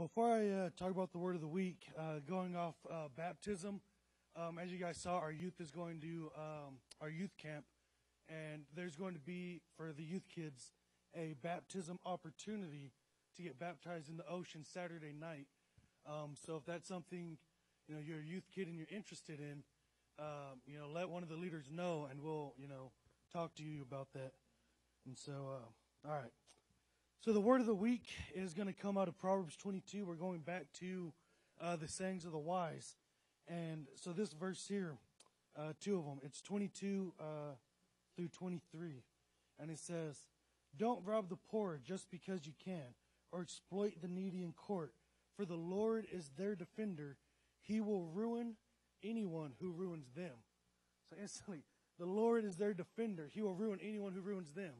Before I talk about the word of the week, going off baptism, as you guys saw, our youth is going to our youth camp, and there's going to be, for the youth kids, a baptism opportunity to get baptized in the ocean Saturday night. So if that's something, you know, you're a youth kid and you're interested in, you know, let one of the leaders know, and we'll, you know, talk to you about that. And so, all right. So the word of the week is going to come out of Proverbs 22. We're going back to the sayings of the wise. And so this verse here, two of them, it's 22 through 23. And it says, "Don't rob the poor just because you can, or exploit the needy in court. For the Lord is their defender. He will ruin anyone who ruins them." So instantly, the Lord is their defender. He will ruin anyone who ruins them.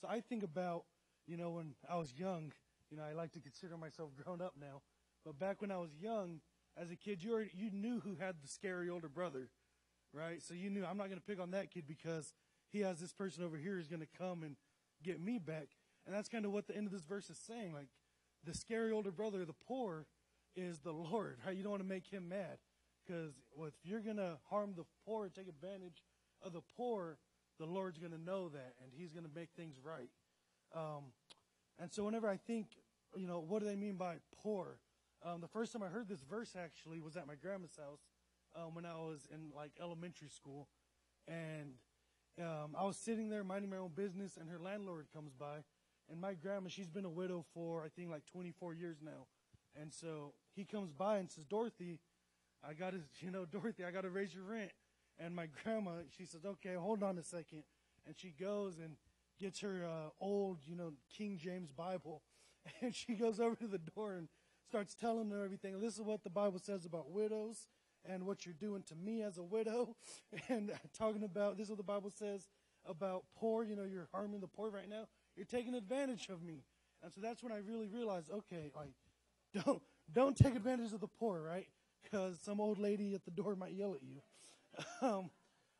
So I think about, you know, when I was young, you know, I like to consider myself grown up now. But back when I was young, as a kid, you knew who had the scary older brother, right? So you knew, I'm not going to pick on that kid because he has this person over here who's going to come and get me back. And that's kind of what the end of this verse is saying. Like, the scary older brother of the poor is the Lord, right? You don't want to make him mad, because if you're going to harm the poor and take advantage of the poor, the Lord's going to know that, and he's going to make things right. And so whenever I think, you know, what do they mean by poor? The first time I heard this verse actually was at my grandma's house when I was in like elementary school. And I was sitting there minding my own business, and her landlord comes by. And my grandma, she's been a widow for, I think, like 24 years now. And so he comes by and says, "Dorothy, I got to, you know, Dorothy, I got to raise your rent." And my grandma, she says, "Okay, hold on a second." And she goes and gets her old, you know, King James Bible. And she goes over to the door and starts telling her everything. "This is what the Bible says about widows and what you're doing to me as a widow." And talking about, "This is what the Bible says about poor. You know, you're harming the poor right now. You're taking advantage of me." And so that's when I really realized, okay, like, don't take advantage of the poor, right? Because some old lady at the door might yell at you.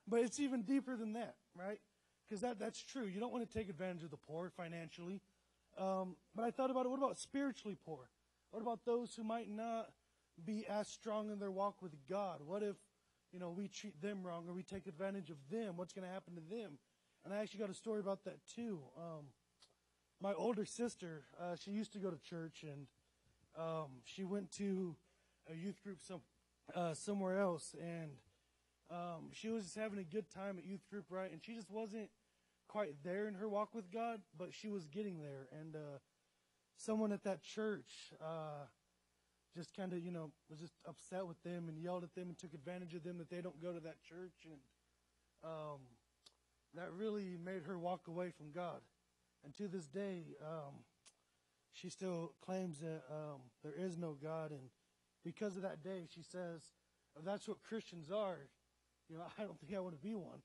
But it's even deeper than that, right? Because that's true. You don't want to take advantage of the poor financially. But I thought about it. What about spiritually poor? What about those who might not be as strong in their walk with God? What if, you know, we treat them wrong or we take advantage of them? What's going to happen to them? And I actually got a story about that too. My older sister, she used to go to church, and she went to a youth group somewhere else, and she was just having a good time at youth group, right? And she just wasn't quite there in her walk with God, but she was getting there. And someone at that church just kind of, you know, was just upset with them and yelled at them and took advantage of them that they don't go to that church. And that really made her walk away from God. And to this day, she still claims that there is no God. And because of that day, she says, "If that's what Christians are, you know, I don't think I want to be one,"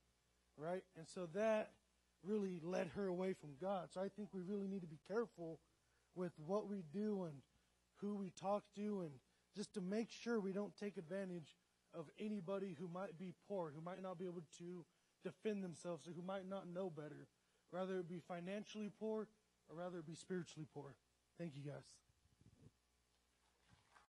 right? And so that really led her away from God. So I think we really need to be careful with what we do and who we talk to, and just to make sure we don't take advantage of anybody who might be poor, who might not be able to defend themselves, or who might not know better, whether it be financially poor or whether it be spiritually poor. Thank you, guys.